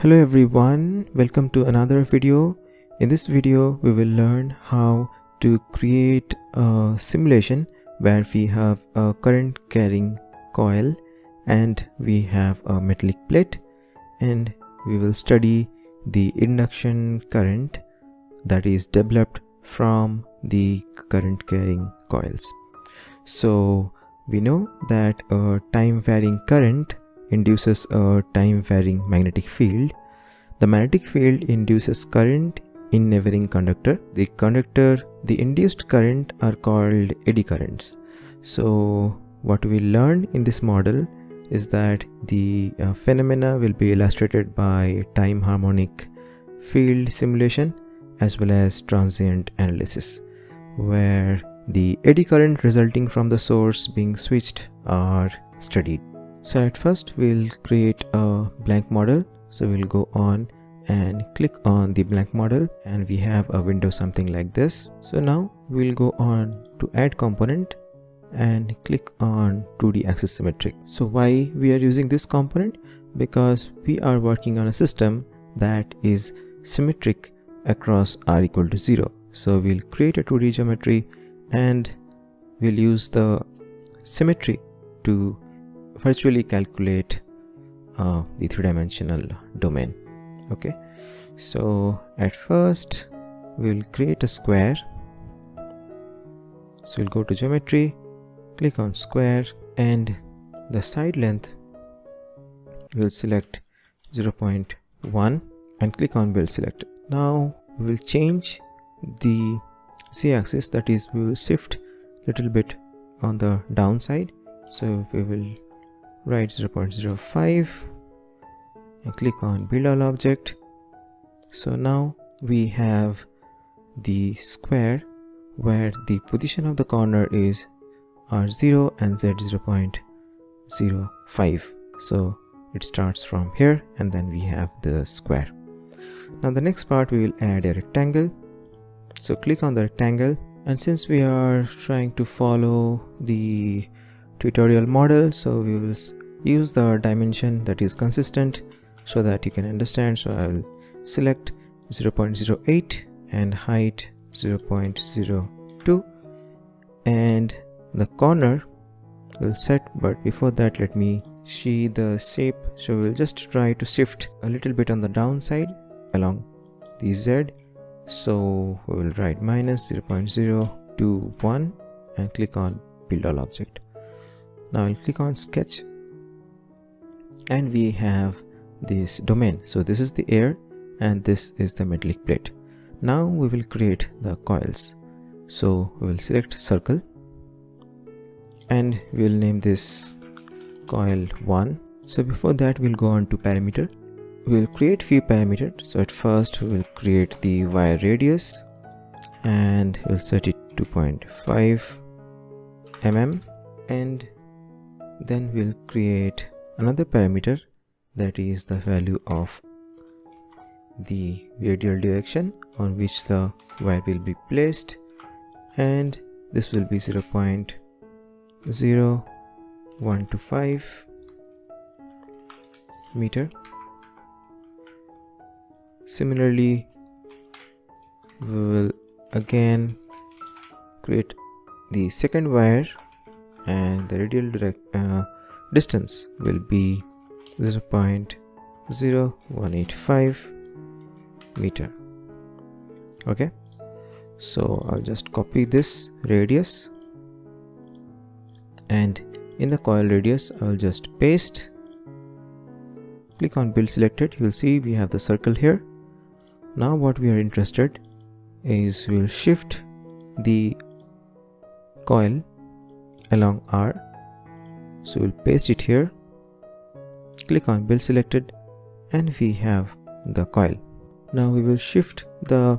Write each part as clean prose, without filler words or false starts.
Hello everyone, welcome to another video. In this video we will learn how to create a simulation where we have a current carrying coil and we have a metallic plate, and we will study the induction current that is developed from the current carrying coils. So we know that a time varying current induces a time varying magnetic field. The magnetic field induces current in a varying conductor. The induced current are called eddy currents. So what we learned in this model is that the phenomena will be illustrated by time harmonic field simulation as well as transient analysis, where the eddy current resulting from the source being switched are studied. So at first we'll create a blank model. So we'll go on and click on the blank model, and we have a window something like this. So now we'll go on to add component and click on 2D axis symmetric. So why we are using this component? Because we are working on a system that is symmetric across r equal to 0. So we'll create a 2D geometry and we'll use the symmetry to virtually calculate the three-dimensional domain. Okay, so at first we'll create a square. So we'll go to geometry, click on square, and the side length we'll select 0.1 and click on build select. Now we'll change the z-axis, that is we will shift little bit on the downside, so we will write 0.05 and click on build all object. So now we have the square where the position of the corner is r0 and z 0.05. so it starts from here and then we have the square. Now the next part we will add a rectangle. So click on the rectangle, and since we are trying to follow the tutorial model, so we will use the dimension that is consistent so that you can understand. So I will select 0.08 and height 0.02, and the corner will set, but before that let me see the shape. So we'll just try to shift a little bit on the downside along the z. So we will write minus 0.021 and click on build all object. Now I'll click on sketch and we have this domain. So this is the air and this is the metallic plate. Now we will create the coils. So we will select circle and we will name this coil 1. So before that we'll go on to parameter. We will create few parameters. So at first we will create the wire radius and we'll set it 2.5 mm, and then we'll create another parameter that is the value of the radial direction on which the wire will be placed, and this will be 0.0125 meter. Similarly, we will again create the second wire, and the radial distance will be 0.0185 meter. Okay, so I'll just copy this radius, and in the coil radius I'll just paste. Click on build selected. You'll see we have the circle here. Now what we are interested is we'll shift the coil along R. So we'll paste it here, click on build selected, and we have the coil. Now we will shift the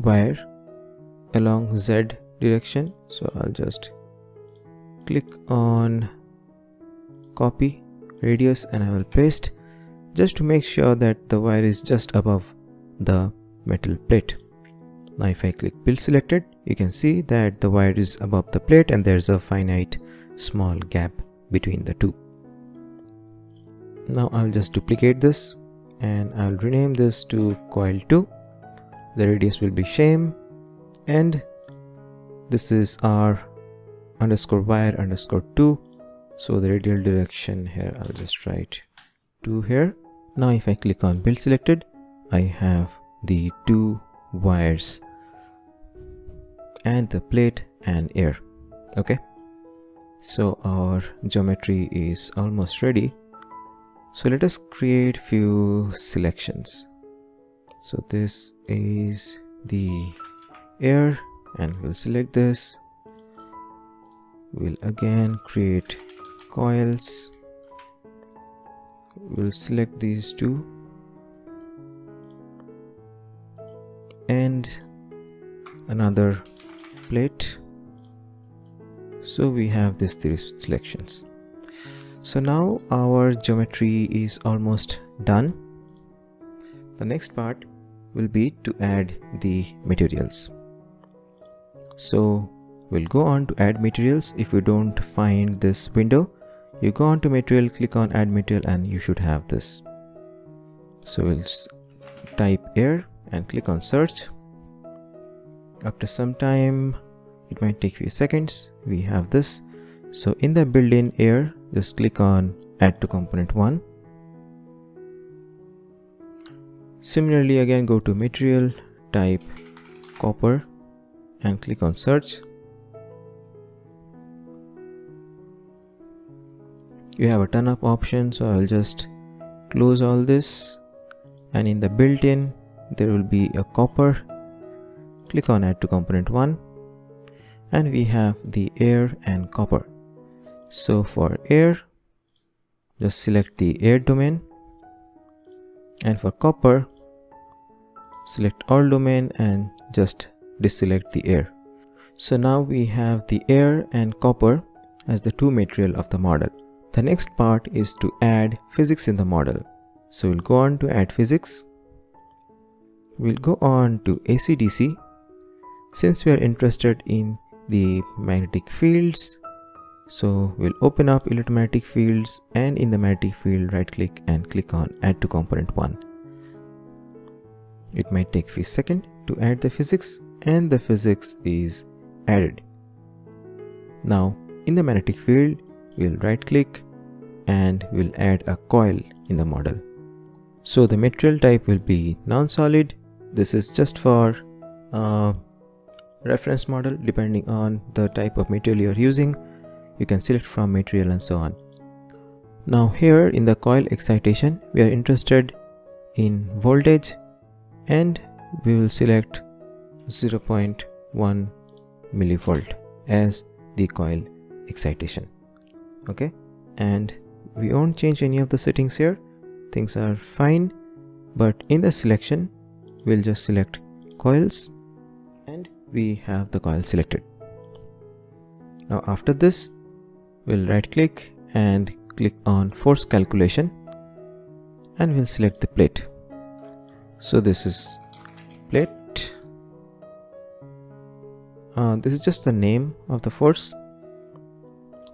wire along Z direction. So I'll just click on copy radius and I will paste, just to make sure that the wire is just above the metal plate. Now if I click build selected, you can see that the wire is above the plate and there's a finite small gap between the two. Now I will just duplicate this and I will rename this to coil 2. The radius will be shame, and this is our r_wire_2. So the radial direction here, I'll just write 2 here. Now if I click on build selected, I have the 2 wires and the plate and air. Okay, so our geometry is almost ready. So let us create few selections. So this is the air and we'll select this. We'll again create coils. We'll select these two and another plate. So we have these three selections. So now our geometry is almost done. The next part will be to add the materials. So we'll go on to add materials. If you don't find this window, you go on to material, click on add material, and you should have this. So we'll type air and click on search. After some time, it might take few seconds, we have this. So in the built-in air, just click on add to component 1. Similarly, again go to material, type copper and click on search. You have a ton of options, so I'll just close all this, and in the built-in there will be a copper. Click on add to component 1 and we have the air and copper. So for air, just select the air domain, and for copper, select all domain and just deselect the air. So now we have the air and copper as the two material of the model. The next part is to add physics in the model. So we'll go on to add physics. We'll go on to AC/DC. Since we are interested in the magnetic fields, so we'll open up electromagnetic fields, and in the magnetic field right click and click on add to component 1. It might take a few seconds to add the physics, and the physics is added. Now in the magnetic field, we'll right click and we'll add a coil in the model. So the material type will be non-solid. This is just for reference model. Depending on the type of material you're using, you can select from material and so on. Now here in the coil excitation, we are interested in voltage, and we will select 0.1 millivolt as the coil excitation. Okay, and we won't change any of the settings here. Things are fine, but in the selection we'll just select coils, and we have the coil selected. Now after this, we'll right click and click on force calculation, and we'll select the plate. So this is plate. This is just the name of the force.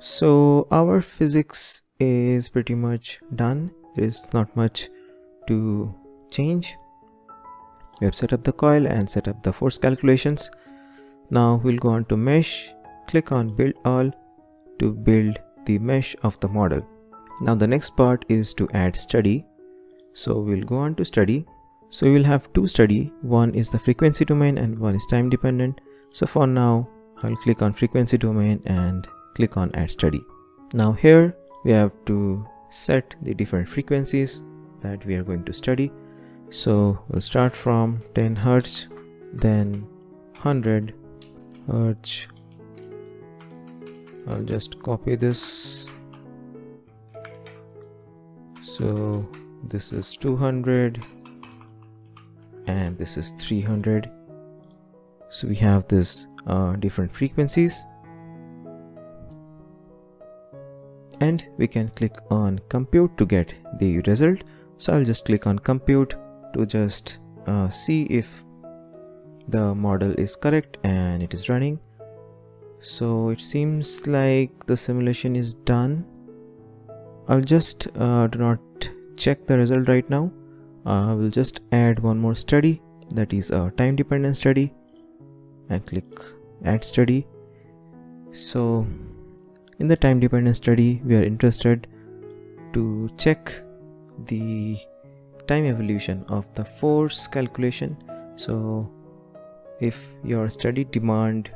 So our physics is pretty much done. There's not much to change. We have set up the coil and set up the force calculations. Now we'll go on to mesh, click on build all to build the mesh of the model. Now the next part is to add study. So we'll go on to study. So we'll have two study. One is the frequency domain and one is time dependent. So for now, I'll click on frequency domain and click on add study. Now here we have to set the different frequencies that we are going to study. So we'll start from 10 Hertz, then 100 Hertz. I'll just copy this. So this is 200 and this is 300. So we have this different frequencies. And we can click on compute to get the result. So I'll just click on compute to just see if the model is correct, and it is running. So it seems like the simulation is done. I'll just do not check the result right now. I will just add one more study, that is a time dependent study, and click add study. So in the time dependent study, we are interested to check the time evolution of the force calculation. So if your study demand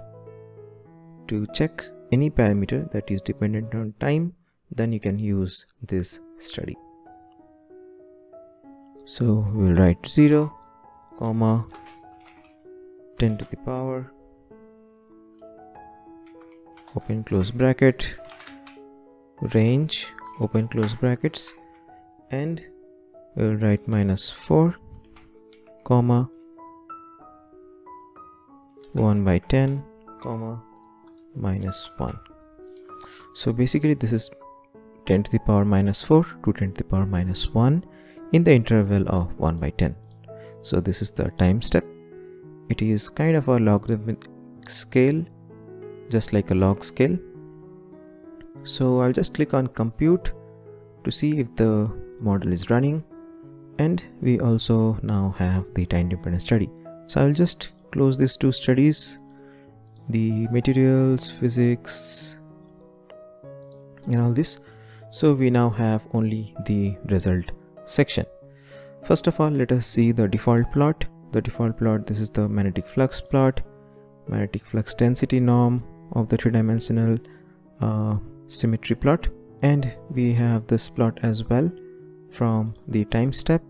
to check any parameter that is dependent on time, then you can use this study. So we will write 0, 10 to the power, open close bracket, range, open close brackets, and we will write -4, 1/10, -1. So basically this is 10⁻⁴ to 10⁻⁻⁴ in the interval of 1/10. So this is the time step. It is kind of a logarithmic scale, just like a log scale. So I'll just click on compute to see if the model is running, and we also now have the time dependent study. So I'll just close these two studies, the materials, physics, and all this. So we now have only the result section. First of all, let us see the default plot. The default plot, this is the magnetic flux plot, magnetic flux density norm of the three-dimensional symmetry plot, and we have this plot as well from the time step,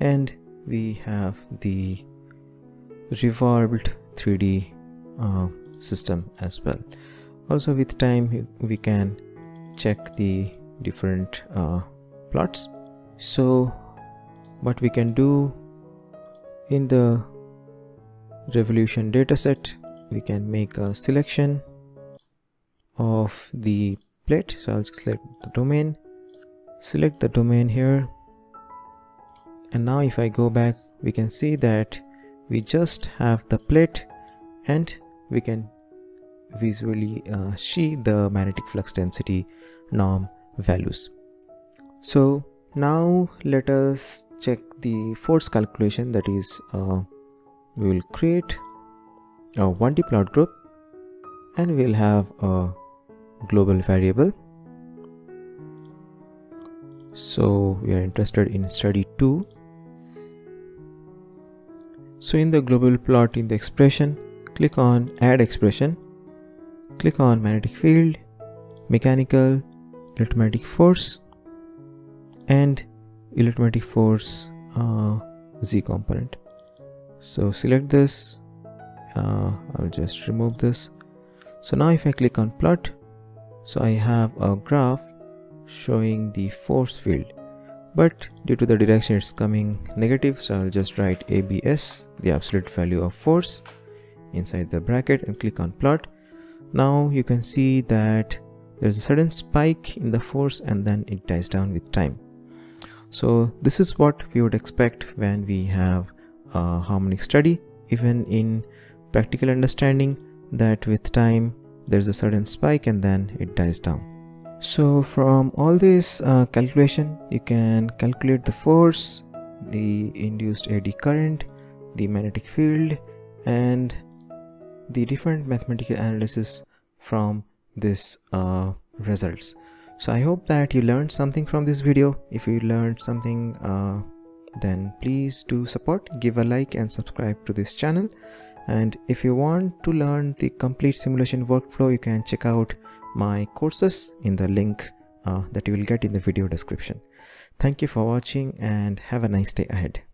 and we have the revolved 3D system as well. Also with time we can check the different plots. So what we can do in the revolution dataset, we can make a selection of the plate. So I'll select the domain, select the domain here, and now if I go back, we can see that we just have the plate, and we can visually see the magnetic flux density norm values. So now let us check the force calculation, that is we will create a 1D plot group, and we'll have a global variable. So we are interested in study 2. So in the global plot, in the expression, click on add expression, click on magnetic field, mechanical, electromagnetic force, and electromagnetic force Z component. So select this, I'll just remove this. So now if I click on plot, so I have a graph showing the force field, but due to the direction it's coming negative, so I'll just write ABS, the absolute value of force, inside the bracket, and click on plot. Now you can see that there's a sudden spike in the force, and then it dies down with time. So this is what we would expect when we have a harmonic study. Even in practical understanding, that with time there's a sudden spike and then it dies down. So from all this calculation, you can calculate the force, the induced eddy current, the magnetic field, and the different mathematical analysis from this results. So I hope that you learned something from this video. If you learned something, then please do support, give a like and subscribe to this channel. And if you want to learn the complete simulation workflow, you can check out my courses in the link that you will get in the video description. Thank you for watching, and have a nice day ahead.